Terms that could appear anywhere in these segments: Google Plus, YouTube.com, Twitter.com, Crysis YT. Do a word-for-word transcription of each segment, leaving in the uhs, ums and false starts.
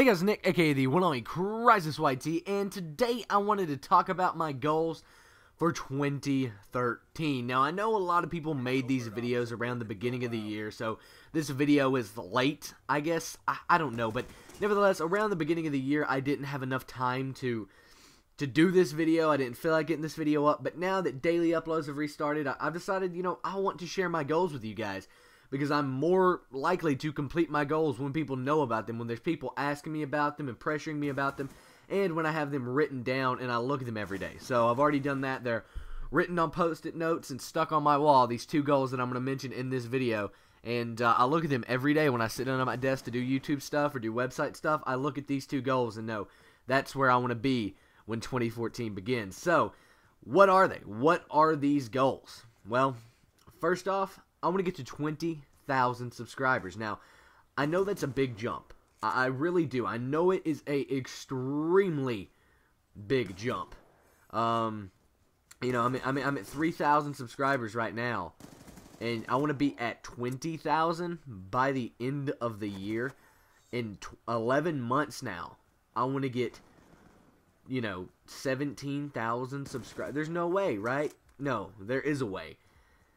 Hey guys, Nick aka the one and only Crysis Y T, and today I wanted to talk about my goals for twenty thirteen. Now I know a lot of people made these videos around the beginning of the year, so this video is late, I guess. I, I don't know, but nevertheless, around the beginning of the year I didn't have enough time to to do this video. I didn't feel like getting this video up, but now that daily uploads have restarted, I, I've decided, you know, I want to share my goals with you guys, because I'm more likely to complete my goals when people know about them, when there's people asking me about them and pressuring me about them, and when I have them written down and I look at them every day. So I've already done that. They're written on post-it notes and stuck on my wall, these two goals that I'm going to mention in this video, and uh, I look at them every day when I sit down at my desk to do YouTube stuff or do website stuff. I look at these two goals and know that's where I want to be when twenty fourteen begins. So what are they? What are these goals? Well, first off, I want to get to twenty thousand subscribers. Now, I know that's a big jump. I, I really do. I know it is a extremely big jump. Um, you know, I mean, I mean, I'm at three thousand subscribers right now, and I want to be at twenty thousand by the end of the year. In eleven months now, I want to get, you know, seventeen thousand subscribers. There's no way, right? No, there is a way.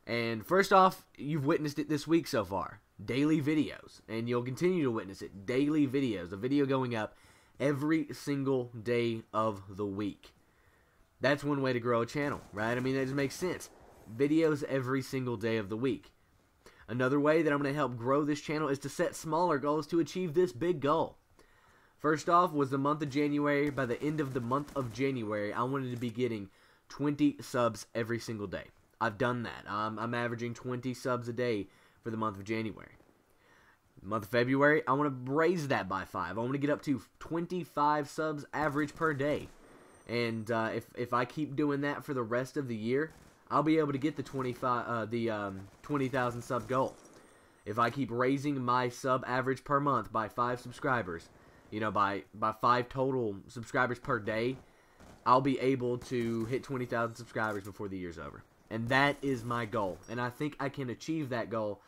And first off, you've witnessed it this week so far. Daily videos. And you'll continue to witness it. Daily videos. A video going up every single day of the week. That's one way to grow a channel, right? I mean, that just makes sense. Videos every single day of the week. Another way that I'm going to help grow this channel is to set smaller goals to achieve this big goal. First off was the month of January. By the end of the month of January, I wanted to be getting twenty subs every single day. I've done that. Um, I'm averaging twenty subs a day for the month of January. The month of February, I want to raise that by five. I want to get up to twenty-five subs average per day. And uh, if, if I keep doing that for the rest of the year, I'll be able to get the twenty-five, uh, the um, twenty thousand sub goal. If I keep raising my sub average per month by five subscribers, you know, by, by five total subscribers per day, I'll be able to hit twenty thousand subscribers before the year's over. And that is my goal. And I think I can achieve that goal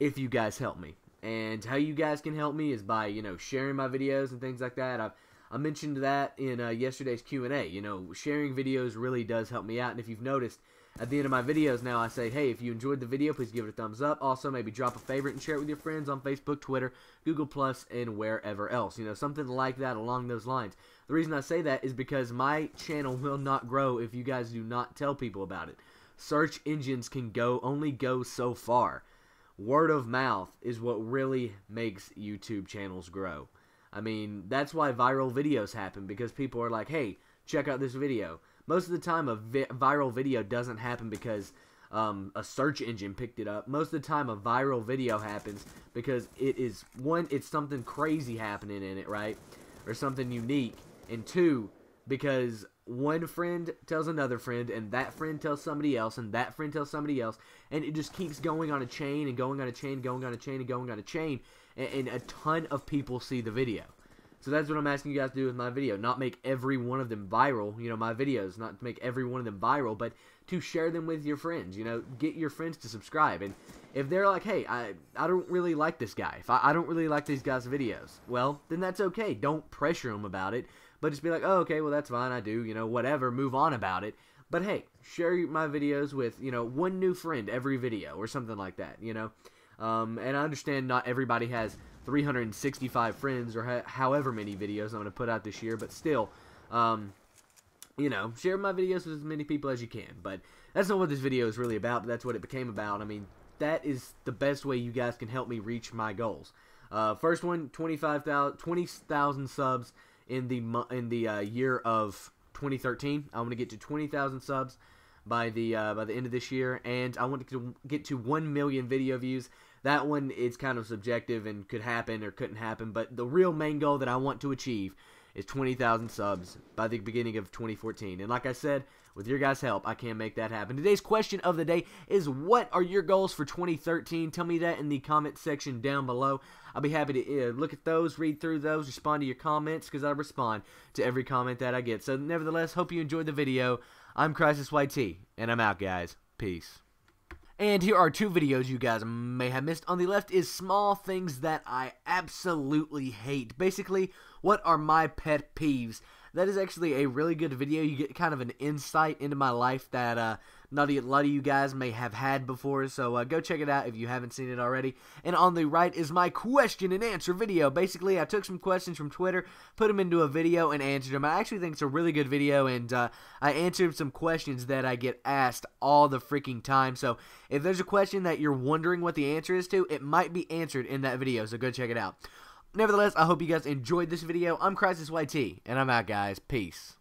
if you guys help me. And how you guys can help me is by, you know, sharing my videos and things like that. I've, I mentioned that in uh, yesterday's Q and A. You know, sharing videos really does help me out. And if you've noticed, at the end of my videos now, I say, hey, if you enjoyed the video, please give it a thumbs up. Also, maybe drop a favorite and share it with your friends on Facebook, Twitter, Google Plus, and wherever else. You know, something like that along those lines. The reason I say that is because my channel will not grow if you guys do not tell people about it. Search engines can go only go so far. Word of mouth is what really makes YouTube channels grow. I mean, that's why viral videos happen, because people are like, hey, check out this video. Most of the time a vi viral video doesn't happen because um, a search engine picked it up. Most of the time a viral video happens because it is, one, it's something crazy happening in it, right? Or something unique. And two, because one friend tells another friend, and that friend tells somebody else, and that friend tells somebody else, and it just keeps going on a chain, and going on a chain, going on a chain, and going on a chain, and, and a ton of people see the video. So that's what I'm asking you guys to do with my video. Not make every one of them viral, you know, my videos, not to make every one of them viral, but to share them with your friends, you know, get your friends to subscribe. And if they're like, hey, I, I don't really like this guy, if I, I don't really like these guys' videos, well, then that's okay. Don't pressure them about it. But just be like, oh, okay, well, that's fine, I do, you know, whatever, move on about it. But hey, share my videos with, you know, one new friend every video or something like that, you know. Um, and I understand not everybody has three hundred sixty-five friends or ha however many videos I'm going to put out this year. But still, um, you know, share my videos with as many people as you can. But that's not what this video is really about, but that's what it became about. I mean, that is the best way you guys can help me reach my goals. Uh, first one, twenty-five thousand, twenty thousand subs. In the in the uh, year of twenty thirteen, I want to get to twenty thousand subs by the uh, by the end of this year, and I want to get to one million video views. That one is kind of subjective and could happen or couldn't happen, but the real main goal that I want to achieve is twenty thousand subs by the beginning of twenty fourteen. And like I said, with your guys' help, I can make that happen. Today's question of the day is, what are your goals for twenty thirteen? Tell me that in the comment section down below. I'll be happy to uh, look at those, read through those, respond to your comments, because I respond to every comment that I get. So nevertheless, hope you enjoyed the video. I'm Crysis Y T, and I'm out, guys. Peace. And here are two videos you guys may have missed. On the left is small things that I absolutely hate. Basically, what are my pet peeves? That is actually a really good video. You get kind of an insight into my life that uh, not a lot of you guys may have had before, so uh, go check it out if you haven't seen it already. And on the right is my question and answer video. Basically, I took some questions from Twitter, put them into a video, and answered them. I actually think it's a really good video, and uh, I answered some questions that I get asked all the freaking time. So if there's a question that you're wondering what the answer is to, it might be answered in that video, so go check it out. Nevertheless, I hope you guys enjoyed this video. I'm Crysis Y T, and I'm out, guys. Peace.